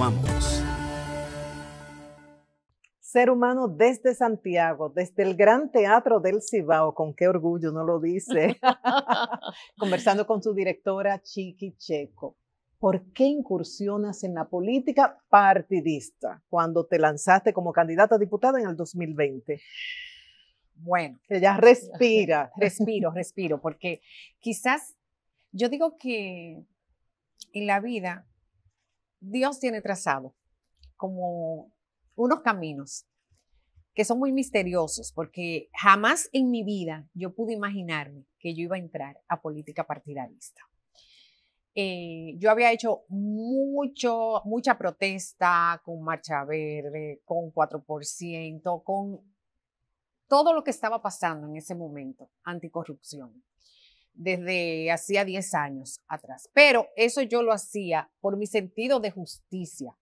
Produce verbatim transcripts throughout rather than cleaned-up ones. Continuamos. Ser humano desde Santiago, desde el Gran Teatro del Cibao, con qué orgullo no lo dice, conversando con su directora Chiqui Checo. ¿Por qué incursionas en la política partidista cuando te lanzaste como candidata a diputada en el dos mil veinte? Bueno. Que ya respira. Respiro, respiro, porque quizás yo digo que en la vida Dios tiene trazado como unos caminos que son muy misteriosos, porque jamás en mi vida yo pude imaginarme que yo iba a entrar a política partidarista. Eh, yo había hecho mucho, mucha protesta con Marcha Verde, con cuatro por ciento, con todo lo que estaba pasando en ese momento, anticorrupción, desde hacía diez años atrás. Pero eso yo lo hacía por mi sentido de justicia,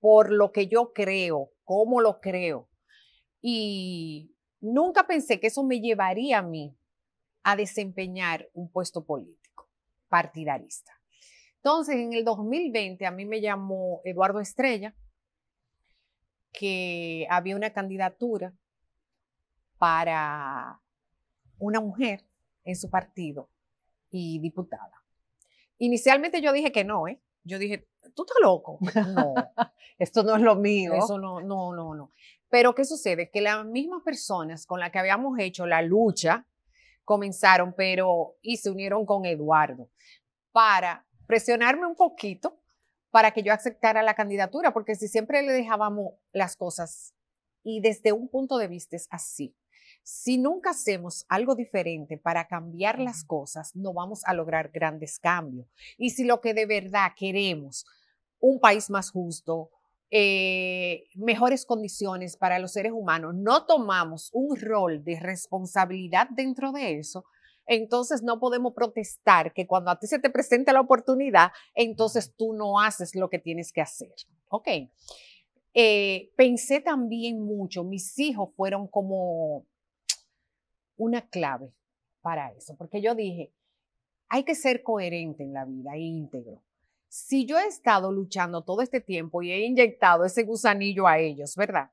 por lo que yo creo, cómo lo creo. Y nunca pensé que eso me llevaría a mí a desempeñar un puesto político, partidarista. Entonces, en el dos mil veinte a mí me llamó Eduardo Estrella, que había una candidatura para una mujer en su partido y diputada. Inicialmente yo dije que no, ¿eh? Yo dije, ¿tú estás loco? No, esto no es lo mío. Eso no, no, no, no. Pero ¿qué sucede? Que las mismas personas con las que habíamos hecho la lucha comenzaron, pero y se unieron con Eduardo para presionarme un poquito para que yo aceptara la candidatura, porque si siempre le dejábamos las cosas y desde un punto de vista es así. Si nunca hacemos algo diferente para cambiar las cosas, no vamos a lograr grandes cambios. Y si lo que de verdad queremos, un país más justo, eh, mejores condiciones para los seres humanos, no tomamos un rol de responsabilidad dentro de eso, entonces no podemos protestar que cuando a ti se te presenta la oportunidad, entonces tú no haces lo que tienes que hacer. Ok. Eh, pensé también mucho, mis hijos fueron como una clave para eso, porque yo dije, hay que ser coherente en la vida e íntegro. Si yo he estado luchando todo este tiempo y he inyectado ese gusanillo a ellos, ¿verdad?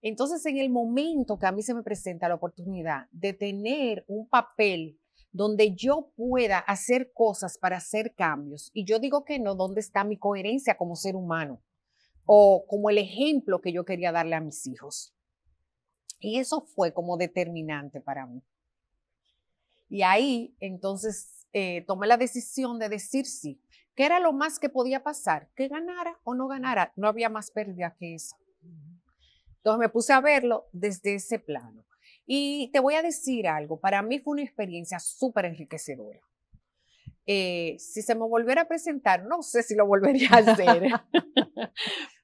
Entonces, en el momento que a mí se me presenta la oportunidad de tener un papel donde yo pueda hacer cosas para hacer cambios, y yo digo que no, ¿dónde está mi coherencia como ser humano? O como el ejemplo que yo quería darle a mis hijos. Y eso fue como determinante para mí. Y ahí, entonces, eh, tomé la decisión de decir sí. ¿Qué era lo más que podía pasar? Que ganara o no ganara. No había más pérdida que esa. Entonces me puse a verlo desde ese plano. Y te voy a decir algo. Para mí fue una experiencia súper enriquecedora. Eh, si se me volviera a presentar, no sé si lo volvería a hacer.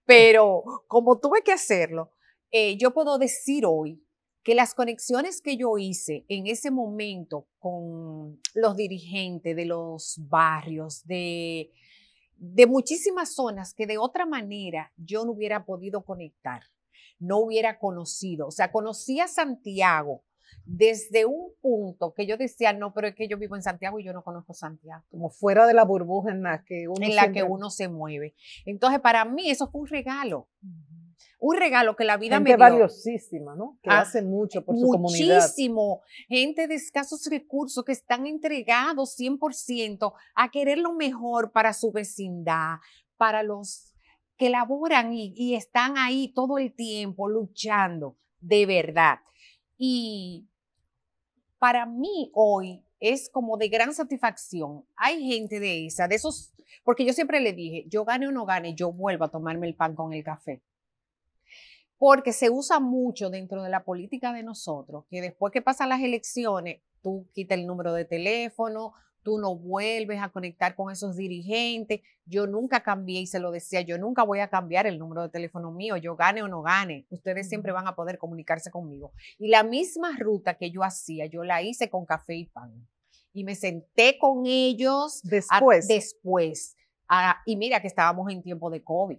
Pero como tuve que hacerlo, eh, yo puedo decir hoy que las conexiones que yo hice en ese momento con los dirigentes de los barrios, de, de muchísimas zonas que de otra manera yo no hubiera podido conectar, no hubiera conocido. O sea, conocí a Santiago desde un punto que yo decía, no, pero es que yo vivo en Santiago y yo no conozco Santiago. Como fuera de la burbuja en la que uno, en la que uno se mueve. Entonces, para mí eso fue un regalo. Un regalo que la vida me dio. Gente valiosísima, ¿no? Que hace mucho por su comunidad. Muchísimo. Gente de escasos recursos que están entregados cien por ciento a querer lo mejor para su vecindad, para los que laboran y, y están ahí todo el tiempo luchando de verdad. Y para mí hoy es como de gran satisfacción. Hay gente de esa, de esos, porque yo siempre le dije, yo gane o no gane, yo vuelvo a tomarme el pan con el café. Porque se usa mucho dentro de la política de nosotros, que después que pasan las elecciones, tú quitas el número de teléfono, tú no vuelves a conectar con esos dirigentes. Yo nunca cambié y se lo decía, yo nunca voy a cambiar el número de teléfono mío, yo gane o no gane. Ustedes siempre van a poder comunicarse conmigo. Y la misma ruta que yo hacía, yo la hice con café y pan. Y me senté con ellos después. A, después a, y mira que estábamos en tiempo de COVID.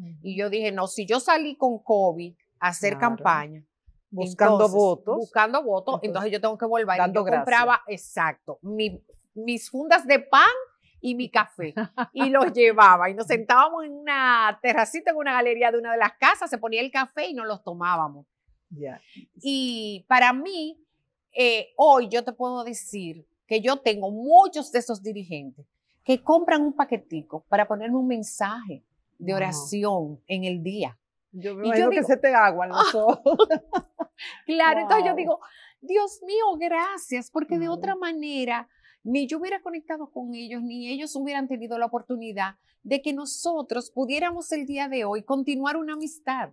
Uh-huh. Y yo dije, no, si yo salí con COVID a hacer claro. campaña, buscando entonces, votos. Buscando votos, entonces, entonces yo tengo que volver. Dando yo compraba, gracias. Exacto, mi... mis fundas de pan y mi café y los llevaba y nos sentábamos en una terracita, en una galería de una de las casas, se ponía el café y nos los tomábamos. Yeah. Y para mí, eh, hoy yo te puedo decir que yo tengo muchos de esos dirigentes que compran un paquetico para ponerme un mensaje de oración wow. en el día. Yo me imagino que se te aguan los ojos. Claro, wow. entonces yo digo, Dios mío, gracias, porque wow. de otra manera ni yo hubiera conectado con ellos, ni ellos hubieran tenido la oportunidad de que nosotros pudiéramos el día de hoy continuar una amistad.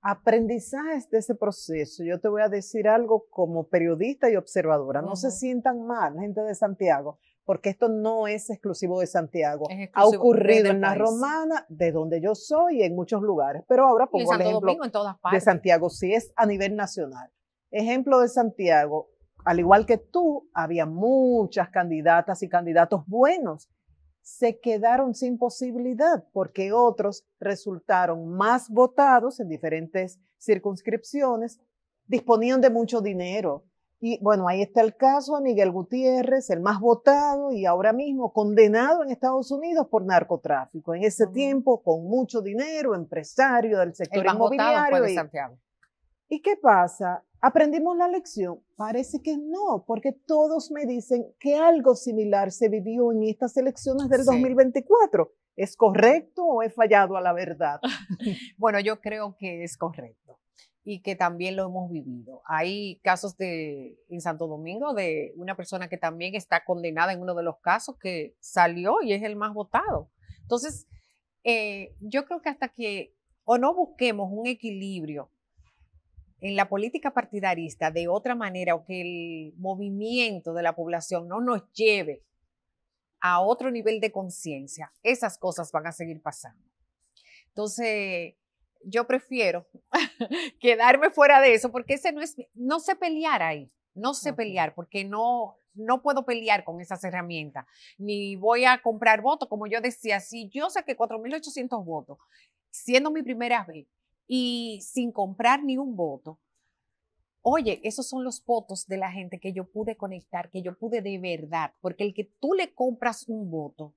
Aprendizajes de ese proceso. Yo te voy a decir algo como periodista y observadora. No uh-huh. se sientan mal, gente de Santiago, porque esto no es exclusivo de Santiago. Exclusivo ha ocurrido en La Romana, de donde yo soy, y en muchos lugares. Pero ahora pongo el ejemplo Domingo, en todas partes. de Santiago, si es a nivel nacional. Ejemplo de Santiago, al igual que tú, había muchas candidatas y candidatos buenos. Se quedaron sin posibilidad porque otros resultaron más votados en diferentes circunscripciones, disponían de mucho dinero. Y bueno, ahí está el caso de Miguel Gutiérrez, el más votado y ahora mismo condenado en Estados Unidos por narcotráfico. En ese uh-huh. tiempo, con mucho dinero, empresario del sector inmobiliario. El más votado fue de Santiago. ¿Y qué pasa? ¿Aprendimos la lección? Parece que no, porque todos me dicen que algo similar se vivió en estas elecciones del sí. dos mil veinticuatro. ¿Es correcto o he fallado a la verdad? Bueno, yo creo que es correcto y que también lo hemos vivido. Hay casos de, en Santo Domingo de una persona que también está condenada en uno de los casos que salió y es el más votado. Entonces, eh, yo creo que hasta que o no busquemos un equilibrio en la política partidarista de otra manera o que el movimiento de la población no nos lleve a otro nivel de conciencia, esas cosas van a seguir pasando. Entonces, yo prefiero quedarme fuera de eso porque ese no es, no sé pelear ahí, no sé okay. pelear porque no, no puedo pelear con esas herramientas, ni voy a comprar votos, como yo decía, si yo saqué cuatro mil ochocientos votos, siendo mi primera vez, y sin comprar ni un voto, oye, esos son los votos de la gente que yo pude conectar, que yo pude de verdad, porque el que tú le compras un voto,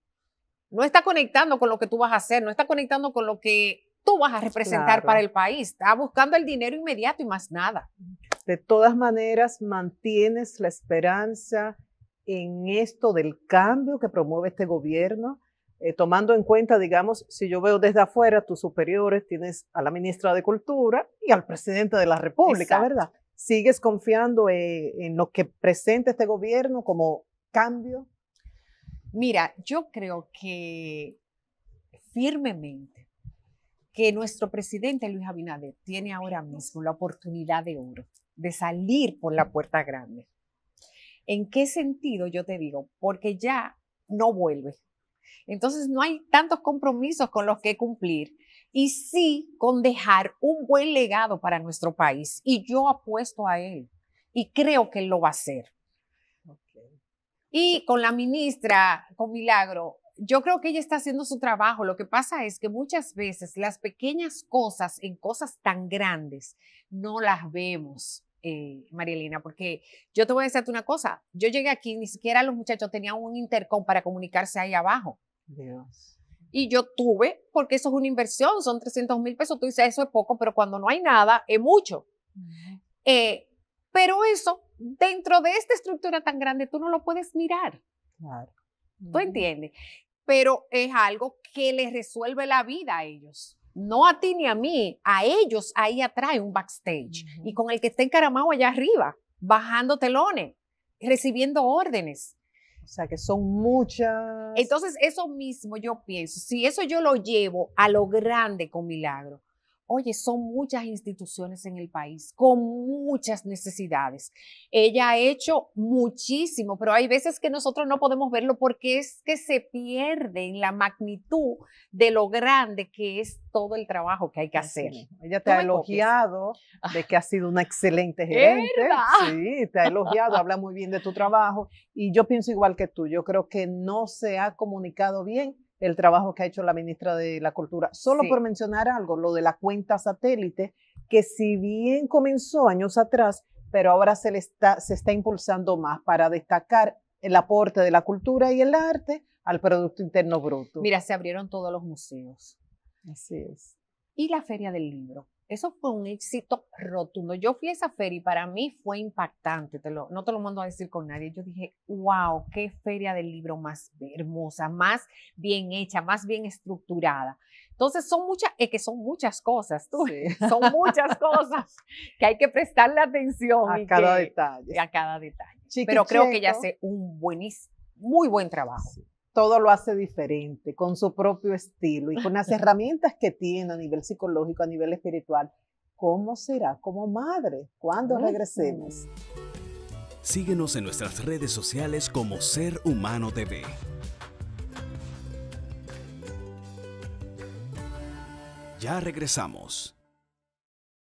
no está conectando con lo que tú vas a hacer, no está conectando con lo que tú vas a representar claro. para el país, está buscando el dinero inmediato y más nada. De todas maneras, mantienes la esperanza en esto del cambio que promueve este gobierno. Eh, tomando en cuenta, digamos, si yo veo desde afuera, tus superiores, tienes a la ministra de Cultura y al presidente de la República, exacto. ¿verdad? ¿Sigues confiando en, en lo que presenta este gobierno como cambio? Mira, yo creo que firmemente que nuestro presidente Luis Abinader tiene ahora mismo la oportunidad de oro de salir por la puerta grande. ¿En qué sentido? Yo te digo, porque ya no vuelve. Entonces no hay tantos compromisos con los que cumplir y sí con dejar un buen legado para nuestro país y yo apuesto a él y creo que él lo va a hacer. Okay. Y con la ministra, con Milagro, yo creo que ella está haciendo su trabajo. Lo que pasa es que muchas veces las pequeñas cosas en cosas tan grandes no las vemos. Eh, Marielina, porque yo te voy a decirte una cosa, yo llegué aquí, ni siquiera los muchachos tenían un intercom para comunicarse ahí abajo. Dios. Y yo tuve, porque eso es una inversión, son trescientos mil pesos, tú dices eso es poco, pero cuando no hay nada, es mucho. Uh-huh. eh, pero eso, dentro de esta estructura tan grande, tú no lo puedes mirar. Claro. Uh-huh. ¿Tú entiendes? Pero es algo que les resuelve la vida a ellos. No a ti ni a mí, a ellos ahí atrae un backstage. Uh-huh. Y con el que está encaramado allá arriba, bajando telones, recibiendo órdenes. O sea que son muchas. Entonces eso mismo yo pienso, si eso yo lo llevo a lo grande con Milagro, oye, son muchas instituciones en el país, con muchas necesidades. Ella ha hecho muchísimo, pero hay veces que nosotros no podemos verlo porque es que se pierde en la magnitud de lo grande que es todo el trabajo que hay que hacer. Sí. Ella te ha elogiado de que has sido una excelente gerente. Sí, te ha elogiado, habla muy bien de tu trabajo. Y yo pienso igual que tú, yo creo que no se ha comunicado bien el trabajo que ha hecho la ministra de la Cultura. Solo sí. por mencionar algo, lo de la cuenta satélite, que si bien comenzó años atrás, pero ahora se, le está, se está impulsando más para destacar el aporte de la cultura y el arte al Producto Interno Bruto. Mira, se abrieron todos los museos. Así es. Y la Feria del Libro. Eso fue un éxito rotundo. Yo fui a esa feria y para mí fue impactante. Te lo, no te lo mando a decir con nadie. Yo dije, wow, qué feria del libro más hermosa, más bien hecha, más bien estructurada. Entonces, son muchas, es que son muchas cosas, tú. Sí. Son muchas cosas que hay que prestarle atención. A cada que, detalle. A cada detalle. Chiqui Pero creo Checo, que ella hace un buenísimo, muy buen trabajo. Sí. Todo lo hace diferente, con su propio estilo y con las herramientas que tiene a nivel psicológico, a nivel espiritual. ¿Cómo será como madre cuando regresemos? Síguenos en nuestras redes sociales como Ser Humano T V. Ya regresamos.